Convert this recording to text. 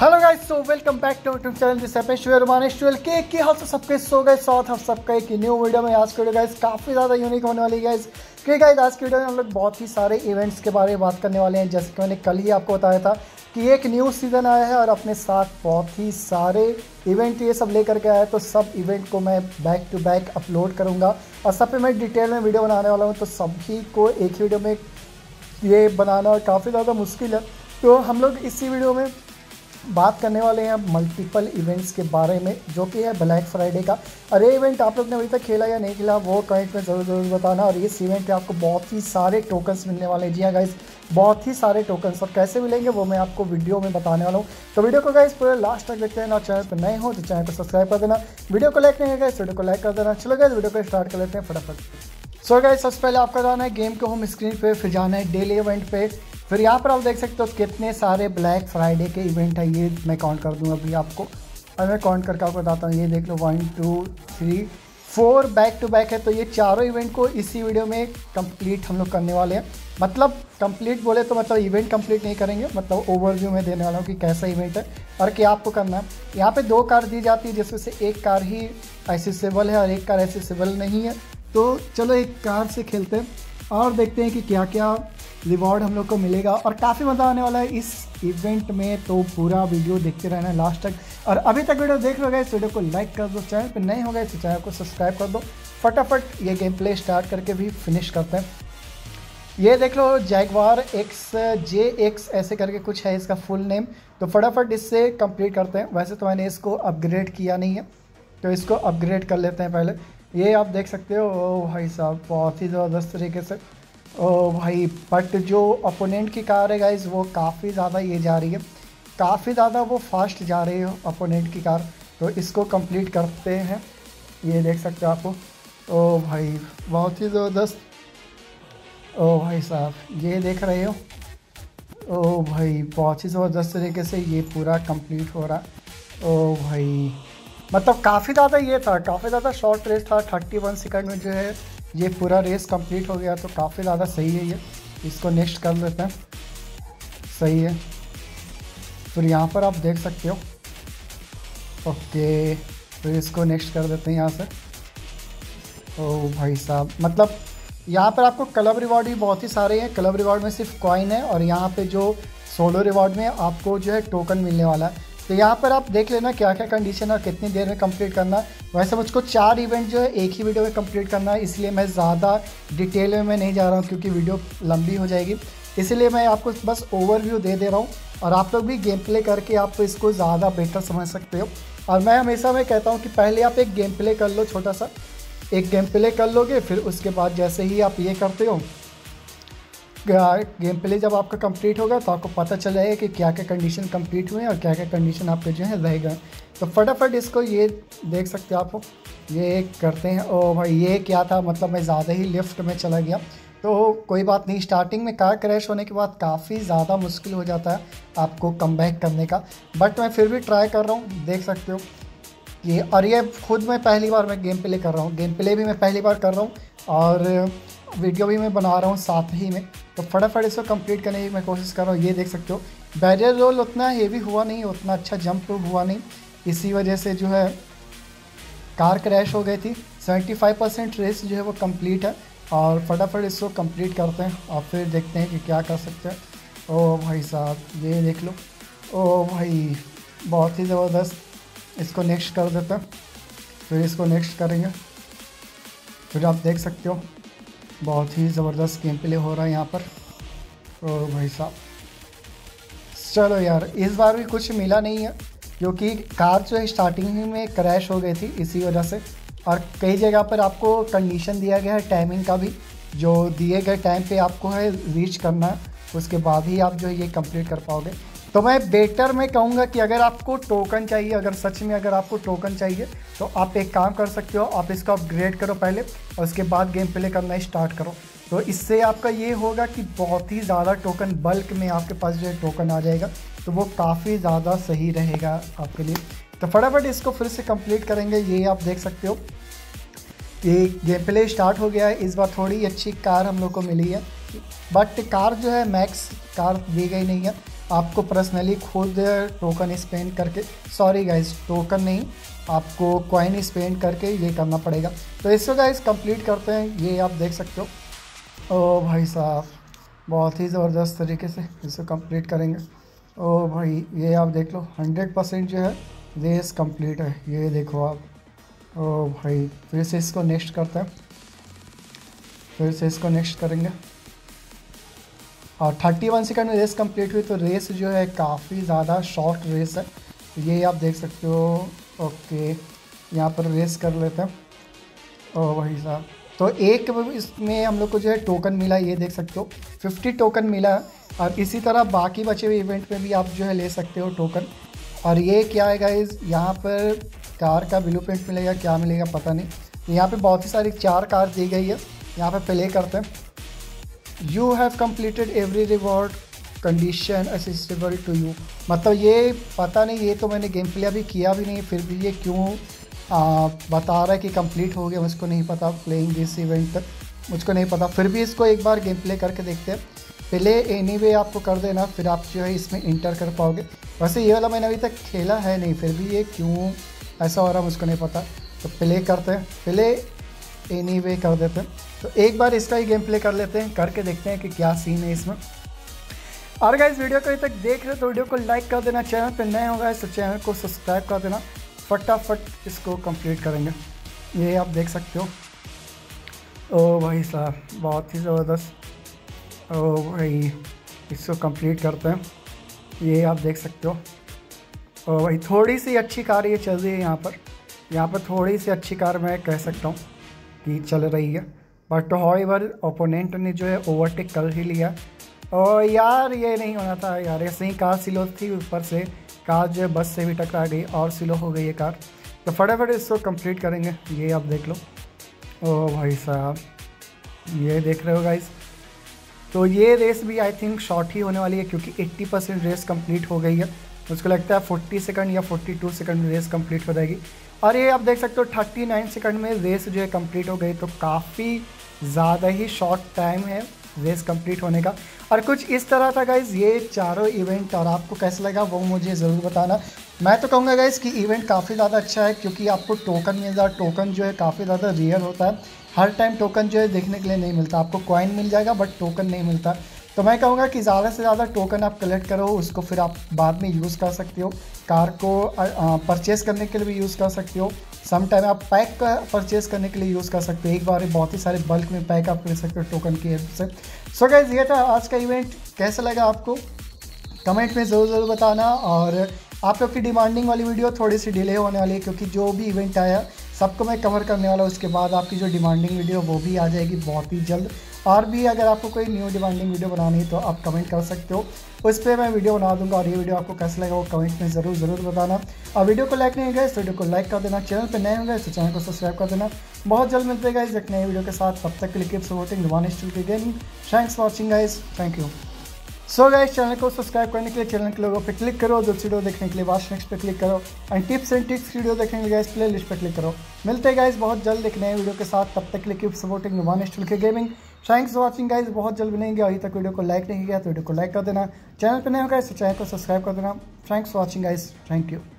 Hello guys, so welcome back to YouTube channel. This happens to be रुमांस12k के house of सबके सो गए साथ हम सबका एक न्यू वीडियो में। आज की वीडियो गाइस काफ़ी ज़्यादा यूनिक होने वाली है गाइस। क्योंकि गाइस आज की वीडियो में हम लोग बहुत ही सारे इवेंट्स के बारे में बात करने वाले हैं। जैसे कि मैंने कल ही आपको बताया था कि एक न्यू सीज़न आया है और अपने साथ बहुत ही सारे इवेंट ये सब लेकर के आया है। तो सब इवेंट को मैं बैक टू बैक अपलोड करूँगा और सब पे मैं डिटेल में वीडियो बनाने वाला हूँ। तो सभी को एक ही वीडियो में ये बनाना काफ़ी ज़्यादा मुश्किल है। तो हम लोग इसी वीडियो में बात करने वाले हैं मल्टीपल इवेंट्स के बारे में, जो कि है ब्लैक फ्राइडे का। और ये इवेंट आप लोग ने अभी तक खेला या नहीं खेला वो कमेंट में ज़रूर बताना। और इस इवेंट पे आपको बहुत ही सारे टोकन्स मिलने वाले हैं। जी हाँ गाइस, बहुत ही सारे टोकन्स और कैसे मिलेंगे वो मैं आपको वीडियो में बताने वाला हूँ। तो वीडियो को गाइस पूरे लास्ट तक देखते हैं और चैनल पर नए हो तो चैनल को सब्सक्राइब कर देना। वीडियो को लाइक नहीं गाइस, वीडियो को लाइक कर देना। चलो गाइस वीडियो को स्टार्ट कर लेते हैं फटाफट। सो गाइस सबसे पहले आपका जाना है गेम के होम स्क्रीन पर, फिर जाना है डेली इवेंट पे। फिर यहाँ पर आप देख सकते हो कितने सारे ब्लैक फ्राइडे के इवेंट है। ये मैं काउंट कर दूँगा अभी आपको और मैं काउंट करके आपको बताता हूँ। ये देख लो 1 2 3 4 बैक टू बैक है। तो ये चारों इवेंट को इसी वीडियो में कंप्लीट हम लोग करने वाले हैं। मतलब कंप्लीट बोले तो मतलब इवेंट कंप्लीट नहीं करेंगे, मतलब ओवरव्यू में देने वाला हूँ कि कैसा इवेंट है और क्या आपको करना है। यहाँ पर 2 कार दी जाती है, जिसमें से एक कार ही एक्सेसिबल है और एक कार एक्सेसिबल नहीं है। तो चलो एक कार से खेलते हैं और देखते हैं कि क्या क्या रिवॉर्ड हम लोग को मिलेगा और काफ़ी मज़ा आने वाला है इस इवेंट में। तो पूरा वीडियो देखते रहना लास्ट तक। और अभी तक वीडियो देख रहे हो इस वीडियो को लाइक कर दो, चैनल पर नए हो गए तो चैनल को सब्सक्राइब कर दो। फटाफट ये गेम प्ले स्टार्ट करके भी फिनिश करते हैं। ये देख लो जैगवार JX ऐसे करके कुछ है इसका फुल नेम। तो फटाफट इससे कंप्लीट करते हैं। वैसे तो मैंने इसको अपग्रेड किया नहीं है, तो इसको अपग्रेड कर लेते हैं पहले। ये आप देख सकते हो, ओ भाई साहब बहुत ही ज़बरदस्त तरीके से। ओ भाई बट जो अपोनेंट की कार है गाइज वो काफ़ी ज़्यादा ये जा रही है, काफ़ी ज़्यादा वो फास्ट जा रही है अपोनेंट की कार। तो इसको कंप्लीट करते हैं। ये देख सकते हो आपको, ओ भाई बहुत ही ज़बरदस्त। ओ भाई साहब ये देख रहे हो, ओ भाई बहुत ही ज़बरदस्त तरीके से ये पूरा कंप्लीट हो रहा। ओ भाई मतलब काफ़ी ज़्यादा ये था, काफ़ी ज़्यादा शॉर्ट रेस था। 31 सेकंड में जो है ये पूरा रेस कंप्लीट हो गया। तो काफ़ी ज़्यादा सही है ये। इसको नेक्स्ट कर लेते हैं, सही है। फिर यहाँ पर आप देख सकते हो, ओके फिर इसको नेक्स्ट कर देते हैं यहाँ से। ओ भाई साहब मतलब यहाँ पर आपको क्लब रिवॉर्ड भी बहुत ही सारे हैं। क्लब रिवॉर्ड में सिर्फ कॉइन है और यहाँ पे जो सोलो रिवॉर्ड में आपको जो है टोकन मिलने वाला है। तो यहाँ पर आप देख लेना क्या क्या कंडीशन और कितनी देर में कंप्लीट करना। वैसे मुझको 4 इवेंट जो है एक ही वीडियो में कंप्लीट करना है, इसलिए मैं ज़्यादा डिटेल में मैं नहीं जा रहा हूँ क्योंकि वीडियो लंबी हो जाएगी। इसलिए मैं आपको बस ओवरव्यू दे रहा हूँ और आप लोग भी गेम प्ले करके आप इसको ज़्यादा बेहतर समझ सकते हो। और मैं हमेशा मैं कहता हूँ कि पहले आप एक गेम प्ले कर लो, छोटा सा एक गेम प्ले कर लोगे। फिर उसके बाद जैसे ही आप ये करते हो गेम प्ले जब आपका कंप्लीट होगा तो आपको पता चल जाएगा कि क्या क्या कंडीशन कंप्लीट हुए हैं और क्या क्या कंडीशन आपके जो है रह गए। तो फटाफट इसको ये देख सकते हो आप, ये करते हैं। ओ भाई ये क्या था, मतलब मैं ज़्यादा ही लेफ्ट में चला गया। तो कोई बात नहीं, स्टार्टिंग में कार क्रैश होने के बाद काफ़ी ज़्यादा मुश्किल हो जाता है आपको कम बैक करने का, बट मैं फिर भी ट्राई कर रहा हूँ। देख सकते हो ये, और ये खुद मैं पहली बार मैं गेम प्ले कर रहा हूँ, गेम प्ले भी मैं पहली बार कर रहा हूँ और वीडियो भी मैं बना रहा हूँ साथ ही में। तो फटाफट इसको कंप्लीट करने की मैं कोशिश कर रहा हूँ। ये देख सकते हो बैरियर रोल उतना हेवी हुआ नहीं, उतना अच्छा जंप हुआ नहीं, इसी वजह से जो है कार क्रैश हो गई थी। 75% रेस जो है वो कंप्लीट है और फटाफट इसको कंप्लीट करते हैं और फिर देखते हैं कि क्या कर सकते हैं। ओ भाई साहब ये देख लो, ओ भाई बहुत ही ज़बरदस्त। इसको नेक्स्ट कर देते हैं, फिर इसको नेक्स्ट करेंगे। फिर आप देख सकते हो बहुत ही ज़बरदस्त गेम प्ले हो रहा है यहाँ पर। ओ भाई साहब चलो यार, इस बार भी कुछ मिला नहीं है क्योंकि कार जो है स्टार्टिंग में क्रैश हो गई थी इसी वजह से। और कई जगह पर आपको कंडीशन दिया गया है टाइमिंग का भी, जो दिए गए टाइम पे आपको है रीच करना है, उसके बाद ही आप जो है ये कंप्लीट कर पाओगे। तो मैं बेटर मैं कहूँगा कि अगर आपको टोकन चाहिए, अगर सच में अगर आपको टोकन चाहिए तो आप एक काम कर सकते हो, आप इसको अपग्रेड करो पहले और उसके बाद गेम प्ले करना स्टार्ट करो। तो इससे आपका ये होगा कि बहुत ही ज़्यादा टोकन बल्क में आपके पास जो है टोकन आ जाएगा, तो वो काफ़ी ज़्यादा सही रहेगा आपके लिए। तो फटाफट इसको फिर से कंप्लीट करेंगे। ये आप देख सकते हो ये गेम प्ले स्टार्ट हो गया है। इस बार थोड़ी अच्छी कार हम लोग को मिली है, बट कार जो है मैक्स कार दी गई नहीं है। आपको पर्सनली खुद टोकन स्पेंड करके, सॉरी गाइज टोकन नहीं, आपको कॉइन स्पेंड करके ये करना पड़ेगा। तो इसको गाइज कंप्लीट करते हैं, ये आप देख सकते हो। ओ भाई साहब बहुत ही ज़बरदस्त तरीके से इसको कंप्लीट करेंगे। ओ भाई ये आप देख लो 100% जो है रेस कंप्लीट है, ये देखो आप। ओ भाई फिर से इसको नेक्स्ट करते हैं, फिर से इसको नेक्स्ट करेंगे और 31 सेकंड में रेस कंप्लीट हुई। तो रेस जो है काफ़ी ज़्यादा शॉर्ट रेस है, ये आप देख सकते हो। ओके यहाँ पर रेस कर लेते हैं। ओ भाई साहब तो एक इसमें हम लोग को जो है टोकन मिला, ये देख सकते हो 50 टोकन मिला। और इसी तरह बाकी बचे हुए इवेंट में भी आप जो है ले सकते हो टोकन। और ये क्या है गाइज, यहाँ पर कार का ब्लूप्रिंट मिलेगा, क्या मिलेगा पता नहीं। यहाँ पे बहुत ही सारी 4 कार दी गई है, यहाँ पे प्ले करते हैं। You have completed every reward condition accessible to you, मतलब ये पता नहीं, ये तो मैंने गेम प्ले अभी किया भी नहीं, फिर भी ये क्यों बता रहा है कि कंप्लीट हो गया, मुझको नहीं पता। प्लेइंग दिस इवेंट तक मुझको नहीं पता, फिर भी इसको एक बार गेम प्ले करके देखते हैं। पहले एनीवे आपको कर देना, फिर आप जो है इसमें इंटर कर पाओगे। वैसे ये वाला मैंने अभी तक खेला है नहीं, फिर भी ये क्यों ऐसा हो रहा है मुझको नहीं पता। तो प्ले करते हैं, प्ले एनीवे कर देते हैं। तो एक बार इसका ही गेम प्ले कर लेते हैं, करके देखते हैं कि क्या सीन है इसमें। और गाइस वीडियो को अभी तक देख रहे हो तो वीडियो को लाइक कर देना, चैनल पर नए होगा तो चैनल को सब्सक्राइब कर देना। फटाफट इसको कंप्लीट करेंगे, ये आप देख सकते हो। ओ भाई साहब बहुत ही ज़बरदस्त। ओ भाई इसको कंप्लीट करते हैं, ये आप देख सकते हो। ओ भाई थोड़ी सी अच्छी कार ये चल रही है यहाँ पर, थोड़ी सी अच्छी कार मैं कह सकता हूँ कि चल रही है। बट हाउएवर ओपोनेंट ने जो है ओवरटेक कर ही लिया। और यार ये नहीं होना था यार, ऐसे ही कार स्लो थी, ऊपर से कार जो है बस से भी टकरा गई और स्लो हो गई ये कार। तो फटाफट इसको कंप्लीट करेंगे, ये आप देख लो। ओ भाई साहब ये देख रहे हो गाइस। तो ये रेस भी आई थिंक शॉर्ट ही होने वाली है क्योंकि 80% रेस कंप्लीट हो गई है। मुझको लगता है 40 सेकंड या 42 सेकंड में रेस कंप्लीट हो जाएगी। और ये आप देख सकते हो 39 सेकंड में रेस जो है कंप्लीट हो गई। तो काफ़ी ज़्यादा ही शॉर्ट टाइम है रेस कंप्लीट होने का। और कुछ इस तरह था गाइज़ ये चारों इवेंट, और आपको कैसा लगा वो मुझे ज़रूर बताना। मैं तो कहूँगा गाइज़ कि इवेंट काफ़ी ज़्यादा अच्छा है क्योंकि आपको टोकन मिल जाए, टोकन जो है काफ़ी ज़्यादा रेयर होता है, हर टाइम टोकन जो है देखने के लिए नहीं मिलता। आपको कॉइन मिल जाएगा बट टोकन नहीं मिलता। तो मैं कहूँगा कि ज़्यादा से ज़्यादा टोकन आप कलेक्ट करो, उसको फिर आप बाद में यूज़ कर सकते हो, कार को परचेस करने के लिए भी यूज़ कर सकते हो, सम टाइम आप पैक का परचेस करने के लिए यूज़ कर सकते हो। एक बार बहुत ही सारे बल्क में पैक आप ले सकते हो टोकन की हेल्प से। सो गाइस ये था आज का इवेंट, कैसा लगा आपको कमेंट में ज़रूर बताना। और आप लोग की डिमांडिंग वाली वीडियो थोड़ी सी डिले होने वाली है क्योंकि जो भी इवेंट आया सबको मैं कवर करने वाला हूँ। उसके बाद आपकी जो डिमांडिंग वीडियो वो भी आ जाएगी बहुत ही जल्द। और भी अगर आपको कोई न्यू डिमांडिंग वीडियो बनानी है तो आप कमेंट कर सकते हो, उस पर मैं वीडियो बना दूंगा। और ये वीडियो आपको कैसा लगा वो कमेंट में ज़रूर बताना। और वीडियो को लाइक नहीं होगा इस वीडियो को लाइक कर देना, चैनल पर नए होंगे तो चैनल को सब्सक्राइब कर देना। बहुत जल्द मिलते हैं गाइस एक नए वीडियो के साथ, तब तक के लिए कीप सपोर्टिंग रुमांस12k gaming. Thanks for watching guys, thank you. So guys channel को सब्सक्राइब करने के लिए चैनल के लोगों पे क्लिक करो, दूसरी वीडियो देखने के लिए वाच नेक्स्ट पे क्लिक करो, and tips and tricks video देखने के लिए गाइस प्ले लिस्ट पे क्लिक करो। मिलते हैं गाइस बहुत जल्द एक नए वीडियो के साथ, तब तक के लिए कीप सपोर्टिंग रुमांस12k gaming. Thanks for watching guys, बहुत जल्द मिलेंगे। अभी तक वीडियो को लाइक नहीं किया तो वीडियो को लाइक कर देना, चैनल पर नए हो गाइस तो चैनल को सब्सक्राइब कर देना। Thanks for watching guys, thank you.